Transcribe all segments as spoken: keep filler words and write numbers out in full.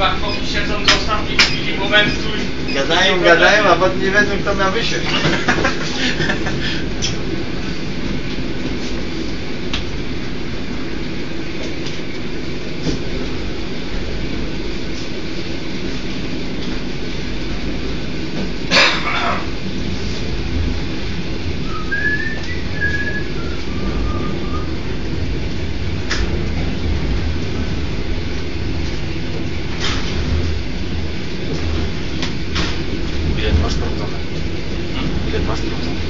bankowi siedzą do ostatniej chwili momentu. Gadają, gadają, a potem nie wiedzą, kto miał wysiąść. Ile masz procent? Ile masz procent?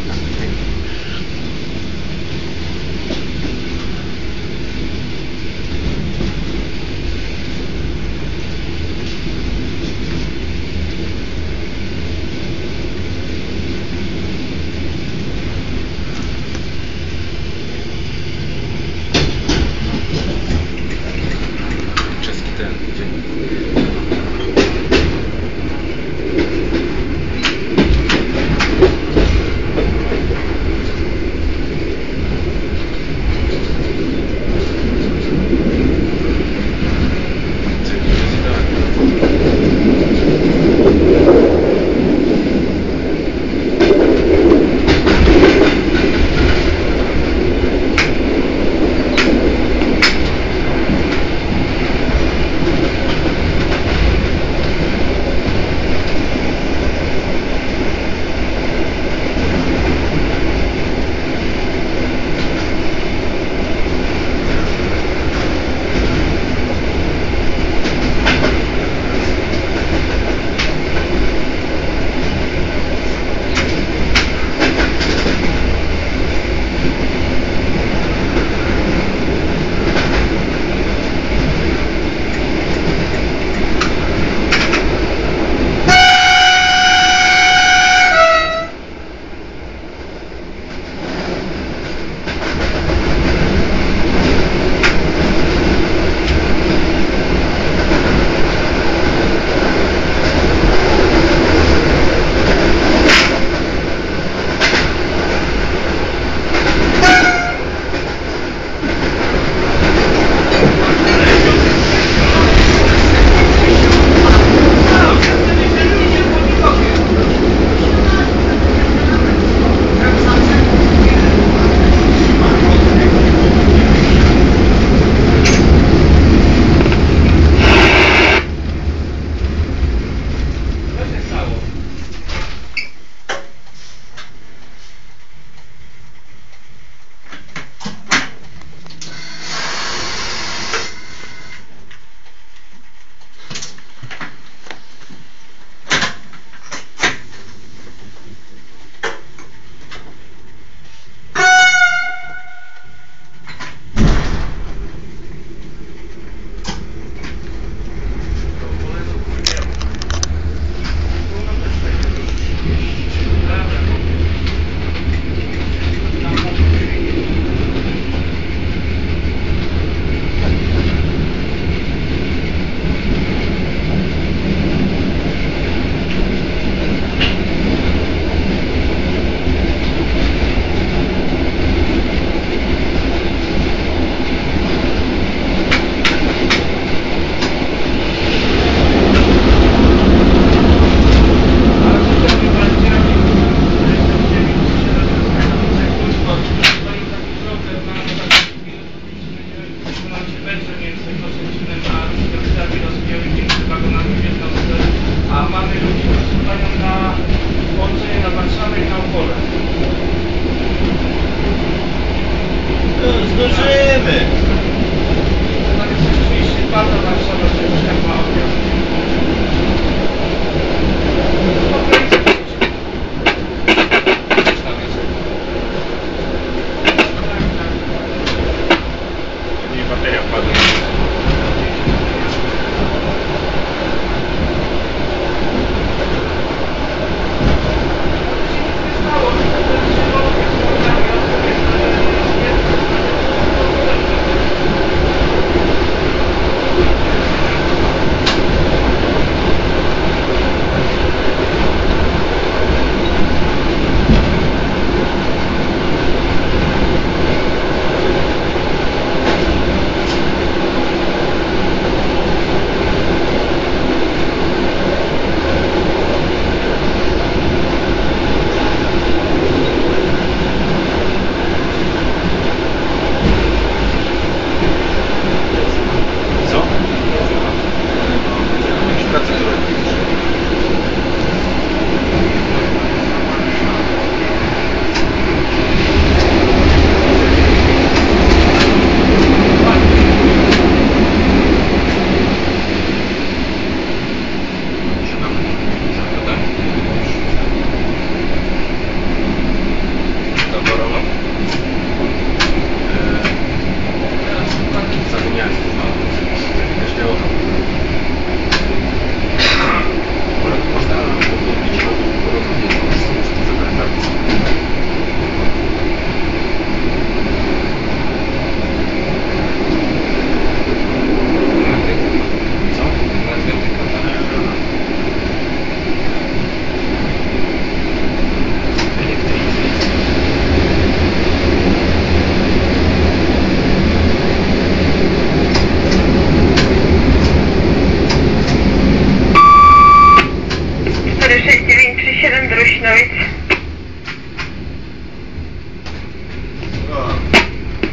nacisnąć.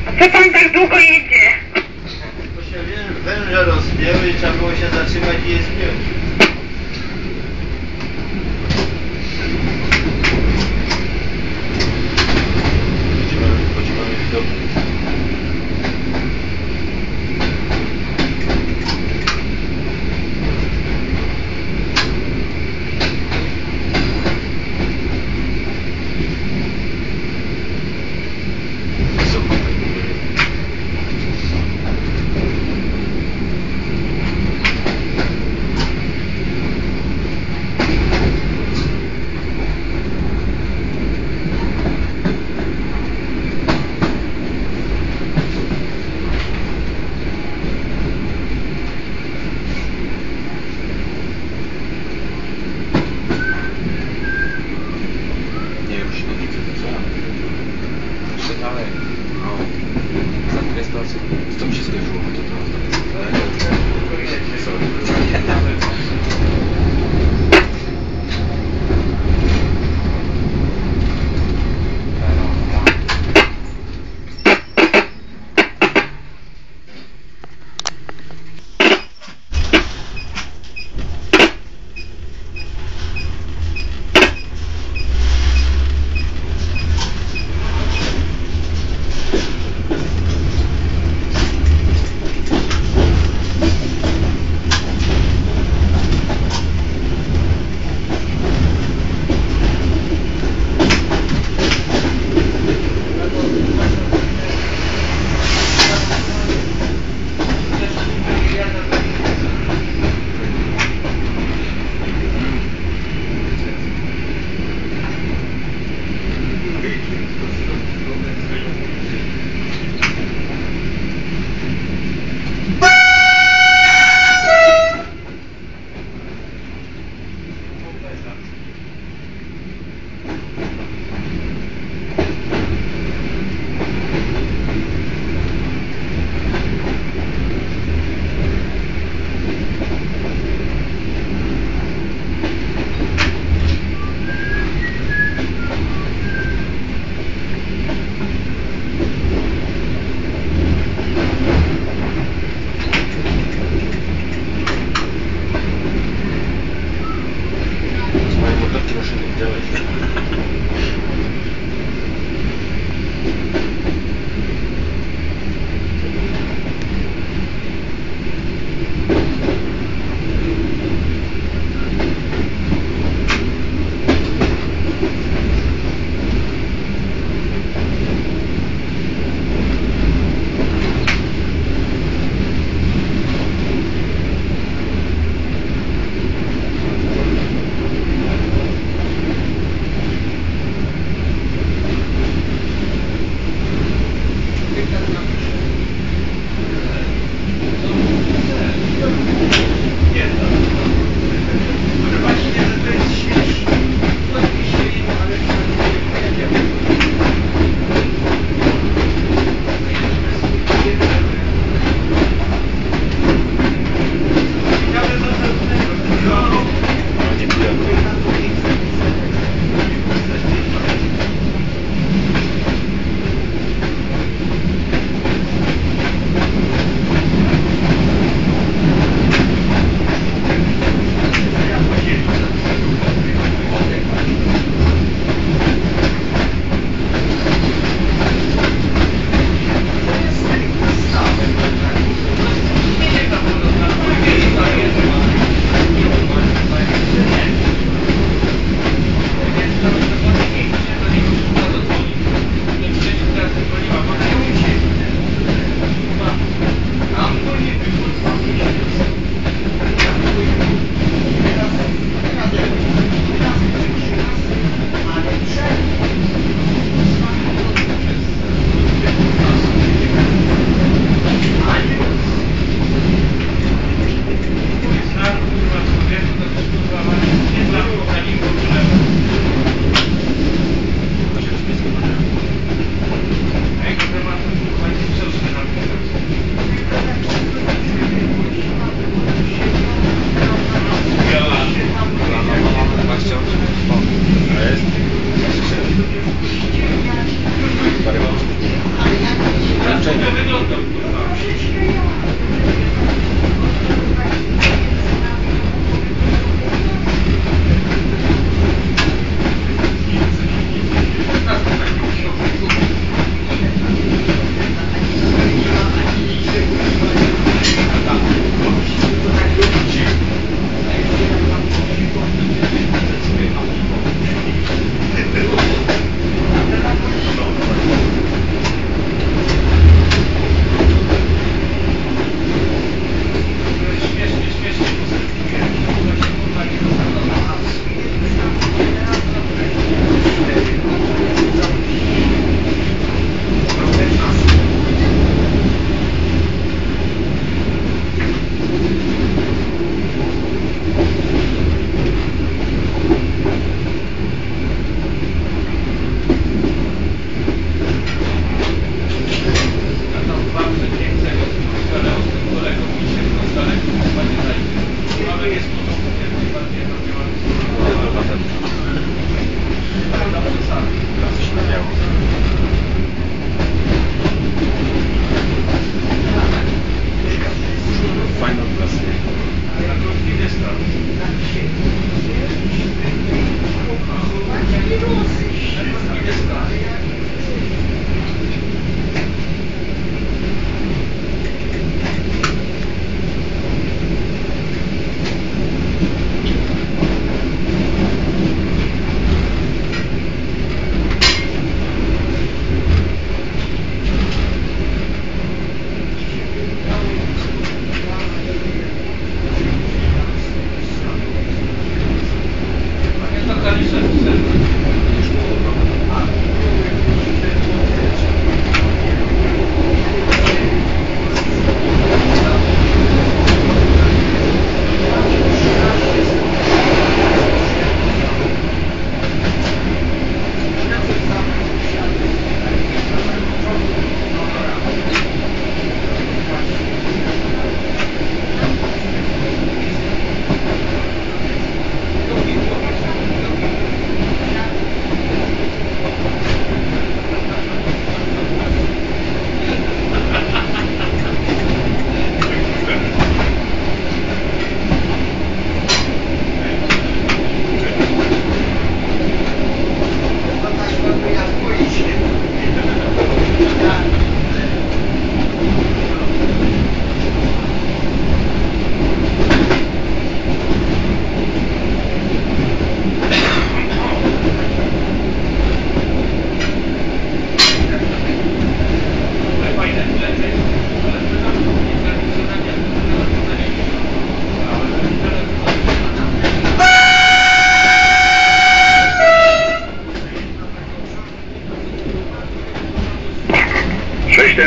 A co pan tak długo jedzie? Bo się węże rozpięły i trzeba było się zatrzymać i je spiąć.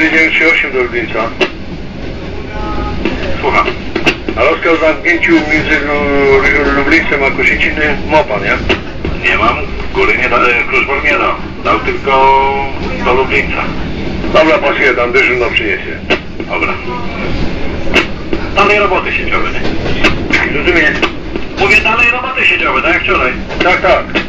dziewięć dziewięć trzy osiem do Lublieńca. Słucham. Ale Oskar, w zamknięciu między Lublińcem a Kosiciny ma pan, nie? Nie mam. Góry nie da, Kruszborg nie da. Dał tylko do Lublińca. Dobra, pasuje tam, dyżur nam przyniesie. Dobra. Dalej roboty siedziały, nie? Rozumiem. Mówię, dalej roboty siedziały, tak jak wczoraj. Tak, tak.